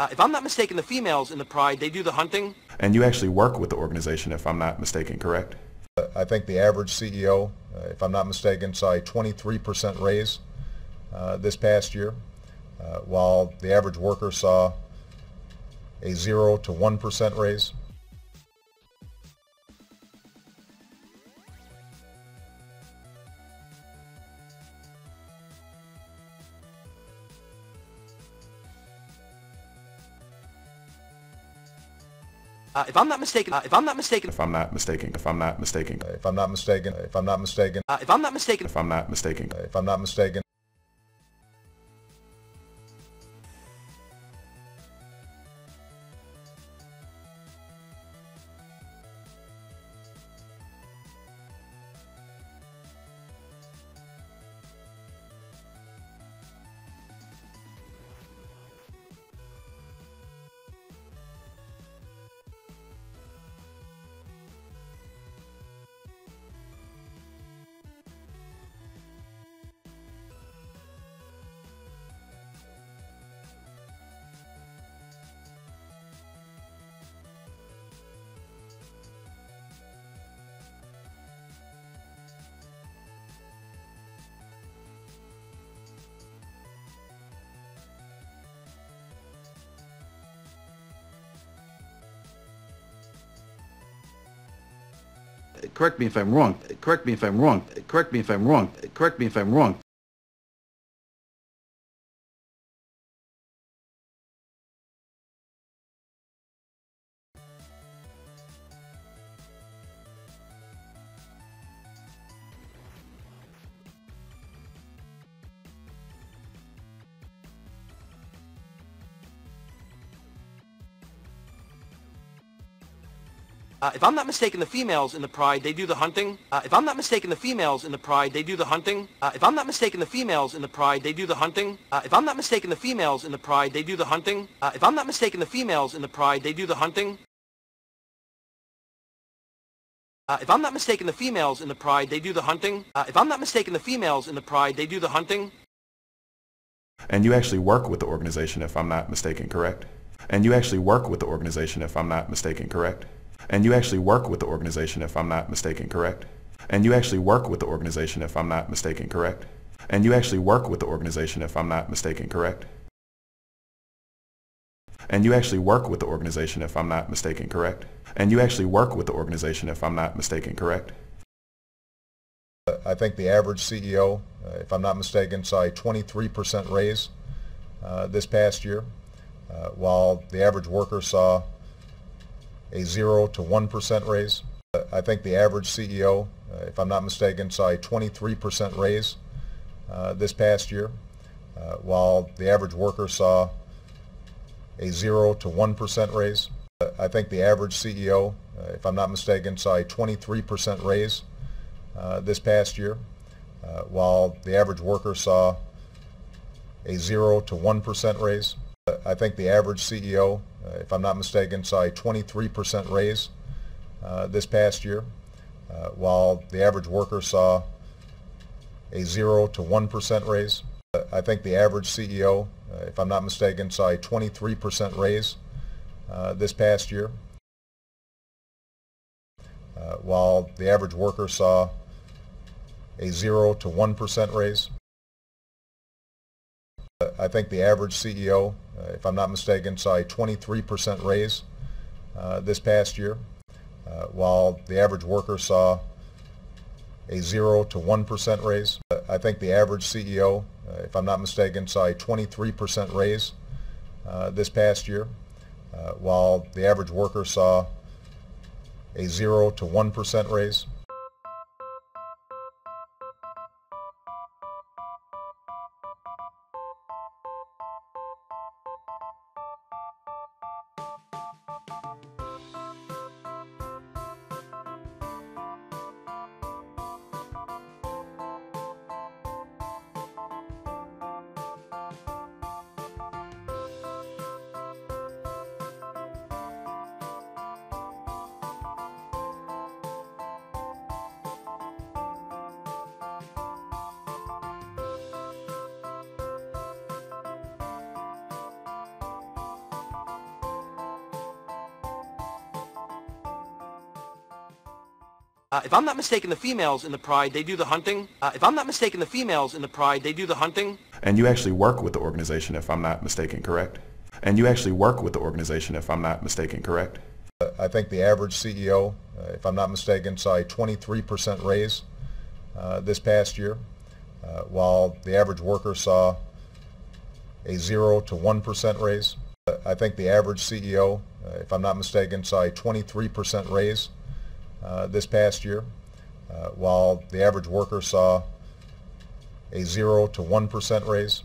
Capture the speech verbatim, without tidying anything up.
Uh, if I'm not mistaken, the females in the pride, they do the hunting. And you actually work with the organization, if I'm not mistaken, correct? Uh, I think the average C E O, uh, if I'm not mistaken, saw a twenty-three percent raise uh, this past year, uh, while the average worker saw a zero to one percent raise. Uh, if I'm not mistaken, uh, if I'm not mistaken, if I'm not mistaken, if I'm not mistaken, if I'm not mistaken, if I'm not mistaken, if I'm not mistaken, if I'm not mistaken, if I'm not mistaken. Correct me if I'm wrong. Correct me if I'm wrong. Correct me if I'm wrong. Correct me if I'm wrong. Uh, if I'm not mistaken, the females in the pride, they do the hunting. Uh, if I'm not mistaken, the females in the pride, they do the hunting. Uh, if I'm not mistaken, the females in the pride, they do the hunting. Uh, if I'm not mistaken, the females in the pride, they do the hunting. Uh, if I'm not mistaken, the females in the pride, they do the hunting. Uh, if I'm not mistaken, the females in the pride, they do the hunting. Uh, if I'm not mistaken, the females in the pride, they do the hunting. And you actually work with the organization, if I'm not mistaken, correct? And you actually work with the organization, if I'm not mistaken, correct? And you actually work with the organization, if I'm not mistaken, correct? And you actually work with the organization, if I'm not mistaken, correct? And you actually work with the organization, if I'm not mistaken, correct? And you actually work with the organization, if I'm not mistaken, correct? And you actually work with the organization, if I'm not mistaken, correct? I think the average C E O, uh, if I'm not mistaken, saw a twenty-three percent raise uh, this past year, uh, while the average worker saw a zero to one percent raise. Uh, I think the average C E O, uh, if I'm not mistaken, saw a twenty-three percent raise uh, this past year, uh, while the average worker saw a zero to one percent raise. Uh, I think the average C E O, uh, if I'm not mistaken, saw a twenty-three percent raise uh, this past year, uh, while the average worker saw a zero to one percent raise. Uh, I think the average C E O, Uh, if I'm not mistaken, saw a twenty-three percent raise uh, this past year, uh, while the average worker saw a zero to one percent raise. Uh, I think the average C E O, uh, if I'm not mistaken, saw a twenty-three percent raise uh, this past year, uh, while the average worker saw a zero to one percent raise. Uh, I think the average C E O, if I'm not mistaken, saw a twenty-three percent raise uh, this past year, uh, while the average worker saw a zero to one percent raise. Uh, I think the average C E O, uh, if I'm not mistaken, saw a twenty-three percent raise uh, this past year, uh, while the average worker saw a zero to one percent raise. Uh, if I'm not mistaken, the females in the pride, they do the hunting. Uh, if I'm not mistaken, the females in the pride, they do the hunting. And you actually work with the organization, if I'm not mistaken, correct? And you actually work with the organization, if I'm not mistaken, correct? Uh, I think the average C E O, uh, if I'm not mistaken, saw a twenty-three percent raise uh, this past year, uh, while the average worker saw a zero to one percent raise. Uh, I think the average C E O, uh, if I'm not mistaken, saw a twenty-three percent raise Uh, this past year, uh, while the average worker saw a zero to one percent raise.